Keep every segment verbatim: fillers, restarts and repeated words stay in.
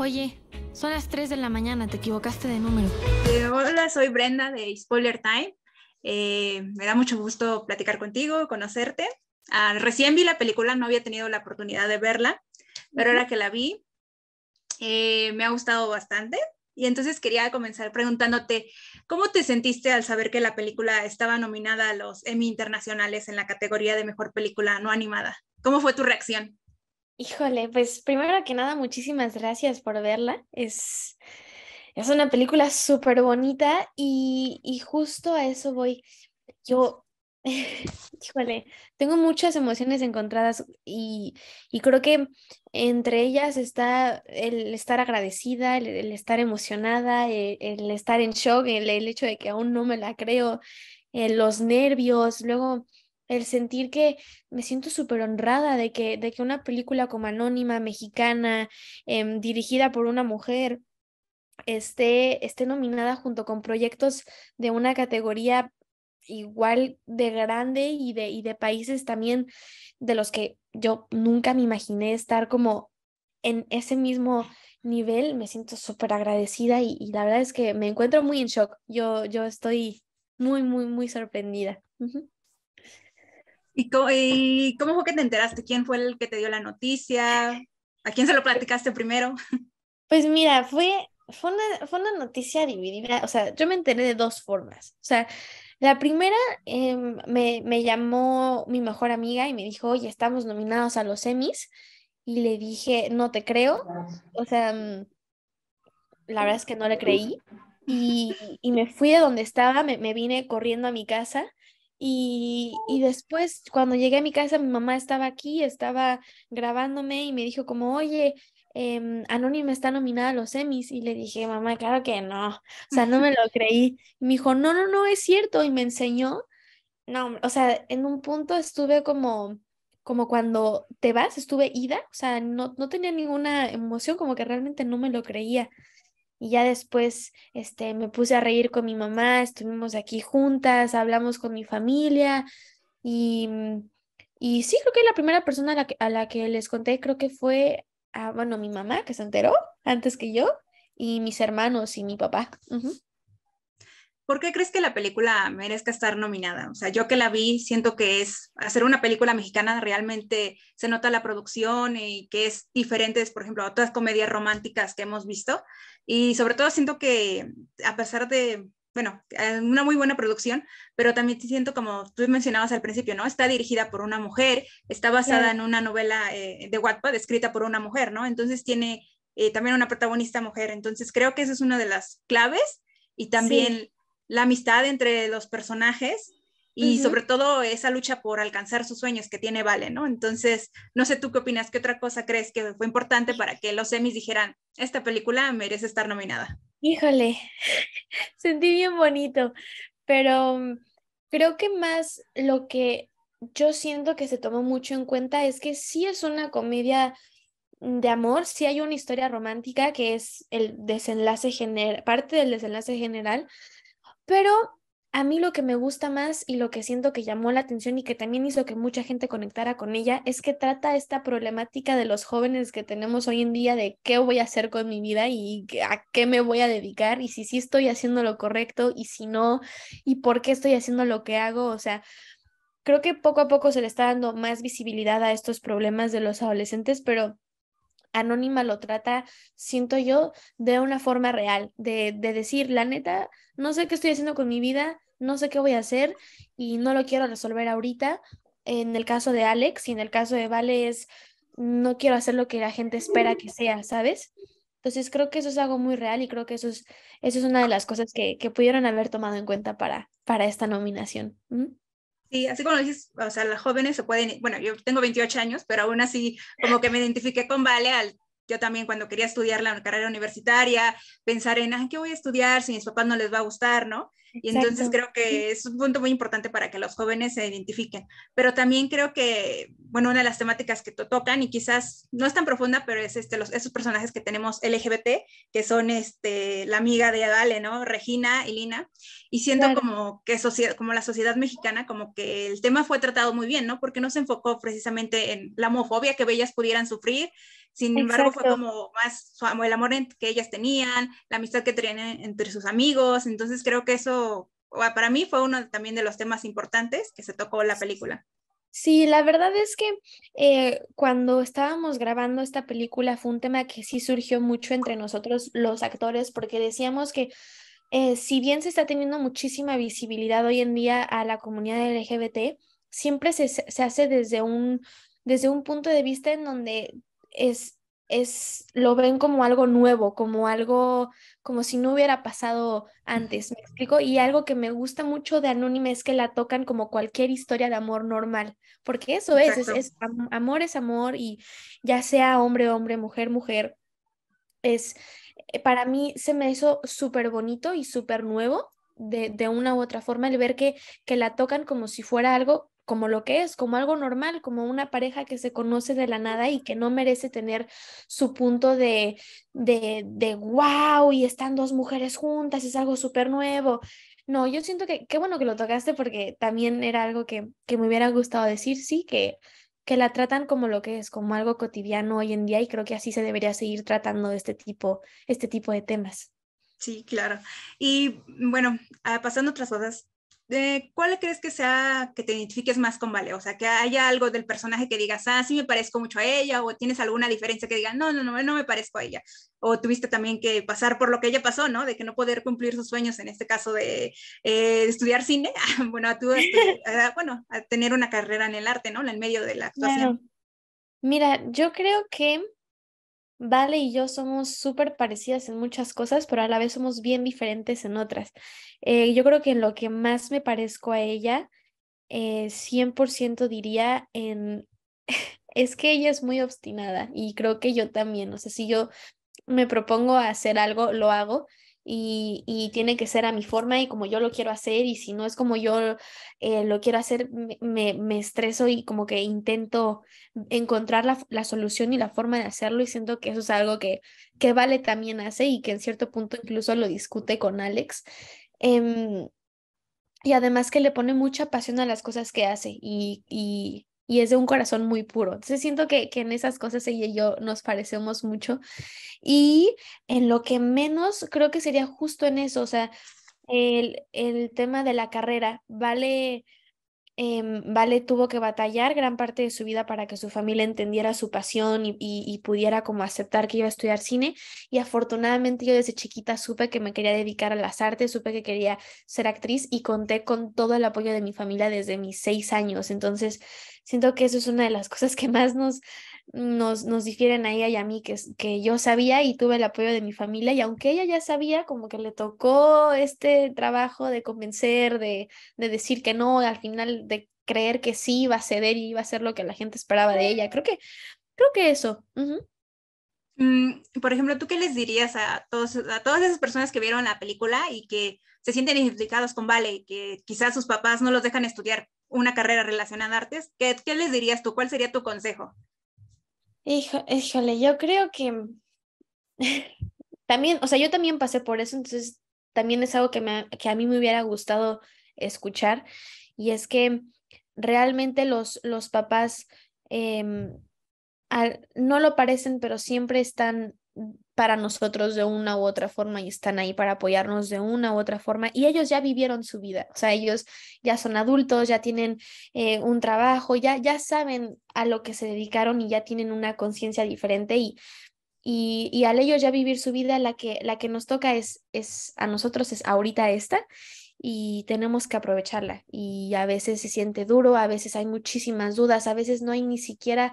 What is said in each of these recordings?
Oye, son las tres de la mañana, te equivocaste de número. Eh, hola, soy Brenda de Spoiler Time. Eh, me da mucho gusto platicar contigo, conocerte. Ah, recién vi la película, no había tenido la oportunidad de verla, pero ahora que la vi, eh, me ha gustado bastante. Y entonces quería comenzar preguntándote, ¿cómo te sentiste al saber que la película estaba nominada a los Emmy Internacionales en la categoría de Mejor Película No Animada? ¿Cómo fue tu reacción? Híjole, pues primero que nada, muchísimas gracias por verla. Es, es una película súper bonita y, y justo a eso voy. Yo, híjole, tengo muchas emociones encontradas y, y creo que entre ellas está el estar agradecida, el, el estar emocionada, el, el estar en shock, el, el hecho de que aún no me la creo, eh, los nervios, luego el sentir que me siento súper honrada de que, de que una película como Anónima, mexicana, eh, dirigida por una mujer, esté, esté nominada junto con proyectos de una categoría igual de grande y de, y de países también de los que yo nunca me imaginé estar como en ese mismo nivel. Me siento súper agradecida y, y la verdad es que me encuentro muy en shock. Yo, yo estoy muy, muy, muy sorprendida. Uh-huh. ¿Y cómo, ¿Y cómo fue que te enteraste? ¿Quién fue el que te dio la noticia? ¿A quién se lo platicaste primero? Pues mira, fue, fue, una, fue una noticia dividida. O sea, yo me enteré de dos formas. O sea, la primera, eh, me, me llamó mi mejor amiga y me dijo, oye, estamos nominados a los Emmys. Y le dije, no te creo. O sea, la verdad es que no le creí. Y, y me fui de donde estaba, me, me vine corriendo a mi casa. Y, y después, cuando llegué a mi casa, mi mamá estaba aquí, estaba grabándome y me dijo como, oye, eh, Anónima está nominada a los Emmys. Y le dije, mamá, claro que no. O sea, no me lo creí. Y me dijo, no, no, no, es cierto. Y me enseñó. No, o sea, en un punto estuve como, como cuando te vas, estuve ida. O sea, no, no tenía ninguna emoción, como que realmente no me lo creía. Y ya después este, me puse a reír con mi mamá, estuvimos aquí juntas, hablamos con mi familia y, y sí, creo que la primera persona a la que, a la que les conté creo que fue, a, bueno, mi mamá, que se enteró antes que yo, y mis hermanos y mi papá. Uh-huh. ¿Por qué crees que la película merezca estar nominada? O sea, yo que la vi siento que es, hacer una película mexicana realmente se nota la producción y que es diferente, por ejemplo, a otras comedias románticas que hemos visto. Y sobre todo siento que a pesar de, bueno, una muy buena producción, pero también siento, como tú mencionabas al principio, ¿no? Está dirigida por una mujer, está basada sí. en una novela eh, de Wattpad escrita por una mujer, ¿no? Entonces tiene eh, también una protagonista mujer. Entonces creo que esa es una de las claves y también sí. la amistad entre los personajes y uh-huh. sobre todo esa lucha por alcanzar sus sueños que tiene Vale, ¿no? Entonces, no sé tú qué opinas, ¿qué otra cosa crees que fue importante para que los Emmys dijeran, esta película merece estar nominada? Híjole, sentí bien bonito, pero creo que más lo que yo siento que se tomó mucho en cuenta es que sí es una comedia de amor, sí hay una historia romántica que es el desenlace general, parte del desenlace general, pero a mí lo que me gusta más y lo que siento que llamó la atención y que también hizo que mucha gente conectara con ella es que trata esta problemática de los jóvenes que tenemos hoy en día de qué voy a hacer con mi vida y a qué me voy a dedicar y si sí estoy haciendo lo correcto y si no y por qué estoy haciendo lo que hago. O sea, creo que poco a poco se le está dando más visibilidad a estos problemas de los adolescentes, pero Anónima lo trata, siento yo, de una forma real, de, de decir, la neta, no sé qué estoy haciendo con mi vida, no sé qué voy a hacer y no lo quiero resolver ahorita. En el caso de Alex y en el caso de Vale es, no quiero hacer lo que la gente espera que sea, ¿sabes? Entonces creo que eso es algo muy real y creo que eso es, eso es una de las cosas que, que pudieron haber tomado en cuenta para, para esta nominación. ¿Mm? Sí, así como dices, o sea, las jóvenes se pueden, bueno, yo tengo veintiocho años, pero aún así como que me identifiqué con Vale, al, yo también cuando quería estudiar la carrera universitaria, pensar en, ah, ¿qué voy a estudiar si mis papás no les va a gustar, no? Y Exacto. entonces creo que es un punto muy importante para que los jóvenes se identifiquen, pero también creo que, bueno, una de las temáticas que to- tocan y quizás no es tan profunda, pero es este, los, esos personajes que tenemos L G B T, que son este, la amiga de Vale, ¿no? Regina y Lina, y siento claro. como que socia- como la sociedad mexicana, como que el tema fue tratado muy bien, ¿no? Porque no se enfocó precisamente en la homofobia que ellas pudieran sufrir, Sin Exacto. embargo, fue como más como el amor que ellas tenían, la amistad que tenían entre sus amigos. Entonces creo que eso, para mí, fue uno también de los temas importantes que se tocó la película. Sí, la verdad es que eh, cuando estábamos grabando esta película fue un tema que sí surgió mucho entre nosotros los actores, porque decíamos que eh, si bien se está teniendo muchísima visibilidad hoy en día a la comunidad L G B T, siempre se, se hace desde un, desde un punto de vista en donde es, es, lo ven como algo nuevo, como algo, como si no hubiera pasado antes, ¿me explico? Y algo que me gusta mucho de Anónima es que la tocan como cualquier historia de amor normal, porque eso es, es, es, amor es amor, y ya sea hombre, hombre, mujer, mujer, es, para mí se me hizo súper bonito y súper nuevo de, de una u otra forma el ver que, que la tocan como si fuera algo, como lo que es, como algo normal, como una pareja que se conoce de la nada y que no merece tener su punto de, de, de wow, y están dos mujeres juntas, es algo súper nuevo. No, yo siento que, qué bueno que lo tocaste, porque también era algo que, que me hubiera gustado decir, sí, que, que la tratan como lo que es, como algo cotidiano hoy en día, y creo que así se debería seguir tratando este tipo, este tipo de temas. Sí, claro. Y bueno, pasando a otras cosas, Eh, ¿cuál crees que sea que te identifiques más con Vale? O sea, que haya algo del personaje que digas, ah, sí me parezco mucho a ella, o tienes alguna diferencia que digas, no, no, no, no me parezco a ella. O tuviste también que pasar por lo que ella pasó, ¿no? De que no poder cumplir sus sueños, en este caso de, eh, de estudiar cine, bueno, a tú, a, a, bueno, a tener una carrera en el arte, ¿no? En medio de la actuación. Claro. Mira, yo creo que Vale y yo somos súper parecidas en muchas cosas, pero a la vez somos bien diferentes en otras. Eh, yo creo que en lo que más me parezco a ella, eh, cien por ciento diría en... es que ella es muy obstinada, y creo que yo también. O sea, si yo me propongo hacer algo, lo hago, y, y tiene que ser a mi forma y como yo lo quiero hacer, y si no es como yo eh, lo quiero hacer, me, me estreso y como que intento encontrar la, la solución y la forma de hacerlo, y siento que eso es algo que, que Vale también hace, y que en cierto punto incluso lo discute con Alex, eh, y además que le pone mucha pasión a las cosas que hace, y, y, y es de un corazón muy puro. Entonces siento que, que en esas cosas ella y yo nos parecemos mucho. Y en lo que menos, creo que sería justo en eso, o sea, el, el tema de la carrera. Vale, eh, Vale tuvo que batallar gran parte de su vida para que su familia entendiera su pasión y, y, y pudiera como aceptar que iba a estudiar cine, y afortunadamente yo desde chiquita supe que me quería dedicar a las artes, supe que quería ser actriz, y conté con todo el apoyo de mi familia desde mis seis años. Entonces siento que eso es una de las cosas que más nos... Nos, nos difieren a ella y a mí, que, que yo sabía y tuve el apoyo de mi familia, y aunque ella ya sabía, como que le tocó este trabajo de convencer, de, de decir que no, al final de creer que sí iba a ceder y iba a hacer lo que la gente esperaba de ella. Creo que, creo que eso. Uh-huh. Mm, por ejemplo, ¿tú qué les dirías a, todos, a todas esas personas que vieron la película y que se sienten identificados con Vale y que quizás sus papás no los dejan estudiar una carrera relacionada a artes? ¿Qué, qué les dirías tú? ¿Cuál sería tu consejo? Hijo, híjole, yo creo que también, o sea, yo también pasé por eso, entonces también es algo que, me, que a mí me hubiera gustado escuchar, y es que realmente los, los papás eh, al, no lo parecen, pero siempre están para nosotros de una u otra forma, y están ahí para apoyarnos de una u otra forma, y ellos ya vivieron su vida, o sea, ellos ya son adultos, ya tienen eh, un trabajo, ya, ya saben a lo que se dedicaron, y ya tienen una conciencia diferente, y, y, y al ellos ya vivir su vida, la que, la que nos toca es, es a nosotros es ahorita esta, y tenemos que aprovecharla, y a veces se siente duro, a veces hay muchísimas dudas, a veces no hay ni siquiera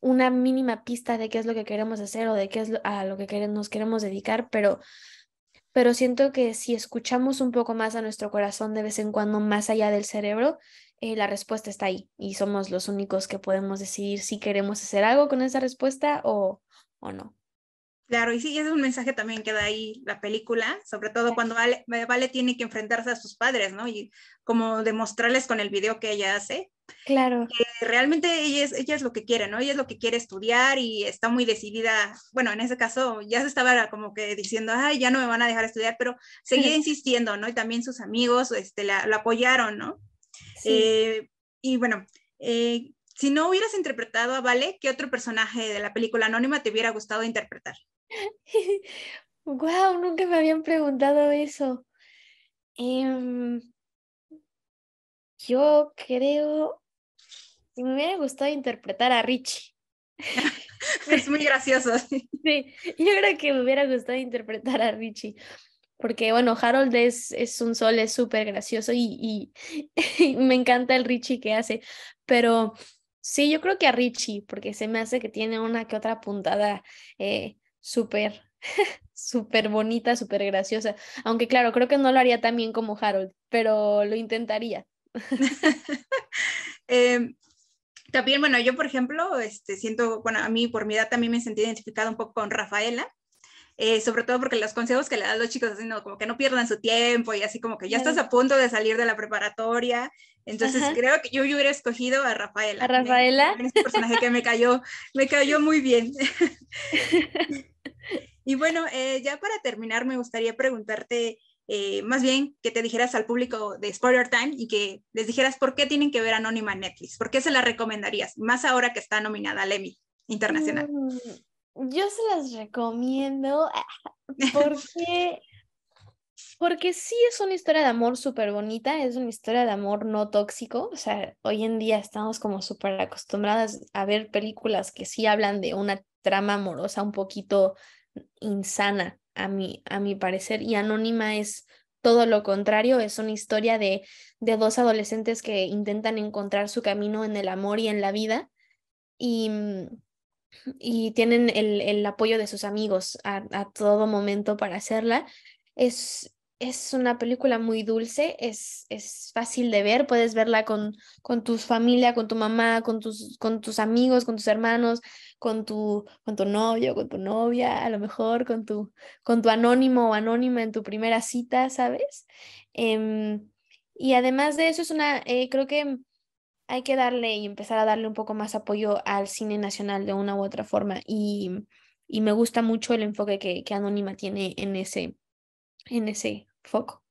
una mínima pista de qué es lo que queremos hacer o de qué es lo, a lo que queremos, nos queremos dedicar, pero, pero siento que si escuchamos un poco más a nuestro corazón de vez en cuando, más allá del cerebro, eh, la respuesta está ahí, y somos los únicos que podemos decidir si queremos hacer algo con esa respuesta o, o no. Claro, y sí, ese es un mensaje también que da ahí la película, sobre todo cuando Vale, Vale tiene que enfrentarse a sus padres, ¿no? Y como demostrarles con el video que ella hace. Claro. Que realmente ella es, ella es lo que quiere, ¿no? Ella es lo que quiere estudiar y está muy decidida. Bueno, en ese caso ya se estaba como que diciendo, ay, ya no me van a dejar estudiar, pero seguía sí. insistiendo, ¿no? Y también sus amigos este, la, la apoyaron, ¿no? Sí. Eh, y bueno, eh, si no hubieras interpretado a Vale, ¿qué otro personaje de la película Anónima te hubiera gustado interpretar? ¡Guau! Wow, nunca me habían preguntado eso. Um, yo creo... Si me hubiera gustado interpretar a Richie. Es muy gracioso. Sí, yo creo que me hubiera gustado interpretar a Richie. Porque, bueno, Harold es, es un sol, es súper gracioso y, y, y me encanta el Richie que hace. Pero sí, yo creo que a Richie, porque se me hace que tiene una que otra puntada eh, súper... súper bonita, súper graciosa, aunque claro, creo que no lo haría tan bien como Harold, pero lo intentaría. eh, también, bueno, yo por ejemplo este, siento, bueno, a mí por mi edad también me sentí identificada un poco con Rafaela, eh, sobre todo porque los consejos que le dan los chicos, así, no, como que no pierdan su tiempo y así como que ya estás a punto de salir de la preparatoria, entonces Ajá. creo que yo, yo hubiera escogido a Rafaela. ¿A Rafaela? Es un personaje que me cayó, me cayó muy bien. Y bueno, eh, ya para terminar me gustaría preguntarte eh, más bien que te dijeras al público de Spoiler Time y que les dijeras por qué tienen que ver Anónima en Netflix, por qué se la recomendarías, más ahora que está nominada al Emmy Internacional. Yo se las recomiendo porque, porque sí es una historia de amor súper bonita, es una historia de amor no tóxico, o sea, hoy en día estamos como súper acostumbradas a ver películas que sí hablan de una trama amorosa un poquito insana a mi, a mi parecer, y Anónima es todo lo contrario, es una historia de, de dos adolescentes que intentan encontrar su camino en el amor y en la vida y, y tienen el, el apoyo de sus amigos a, a todo momento para hacerla. Es, es una película muy dulce, es, es fácil de ver, puedes verla con, con tu familia, con tu mamá, con tus, con tus amigos, con tus hermanos, con tu, con tu novio, con tu novia, a lo mejor con tu, con tu anónimo o anónima en tu primera cita, ¿sabes? Eh, y además de eso es una, eh, creo que hay que darle y empezar a darle un poco más apoyo al cine nacional de una u otra forma y, y me gusta mucho el enfoque que, que Anónima tiene en ese, en ese foco.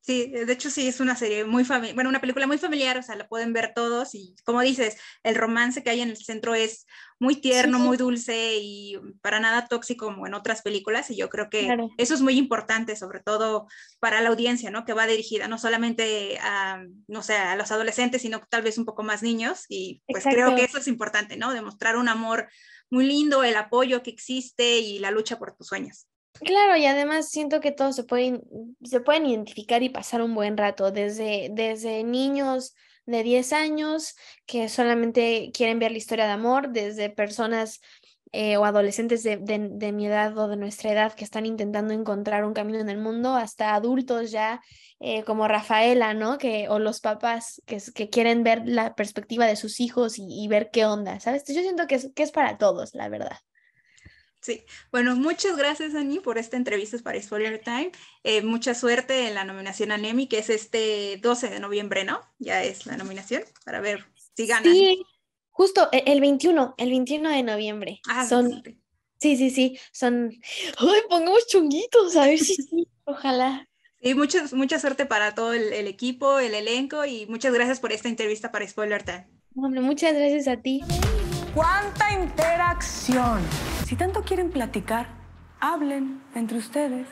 Sí, de hecho sí, es una serie muy familiar, bueno, una película muy familiar, o sea, la pueden ver todos y como dices, el romance que hay en el centro es muy tierno, sí, sí. muy dulce y para nada tóxico como en otras películas y yo creo que claro. eso es muy importante, sobre todo para la audiencia, ¿no? Que va dirigida no solamente a, no sé, a los adolescentes, sino tal vez un poco más niños y pues Exacto. creo que eso es importante, ¿no? Demostrar un amor muy lindo, el apoyo que existe y la lucha por tus sueños. Claro, y además siento que todos se pueden, se pueden identificar y pasar un buen rato, desde, desde niños de diez años que solamente quieren ver la historia de amor, desde personas eh, o adolescentes de, de, de mi edad o de nuestra edad que están intentando encontrar un camino en el mundo, hasta adultos ya eh, como Rafaela, ¿no? Que, o los papás que, que quieren ver la perspectiva de sus hijos y, y ver qué onda, ¿sabes? Yo siento que es, que es para todos, la verdad. Sí, bueno, muchas gracias, Ani, por esta entrevista para Spoiler Time. Eh, mucha suerte en la nominación a Emmy, que es este doce de noviembre, ¿no? Ya es la nominación, para ver si ganan. Sí, justo el veintiuno, el veintiuno de noviembre. Ah, son... Sí, sí, sí, son... ¡Ay, pongamos chunguitos! A ver si sí, ojalá. Sí, mucha, mucha suerte para todo el, el equipo, el elenco, y muchas gracias por esta entrevista para Spoiler Time. Hombre, muchas gracias a ti. ¡Cuánta interacción! Si tanto quieren platicar, hablen entre ustedes.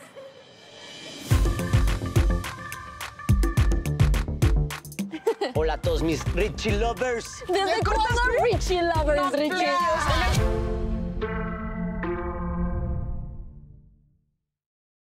Hola a todos mis Richie lovers. ¿Desde cuándo Richie lovers, Richie?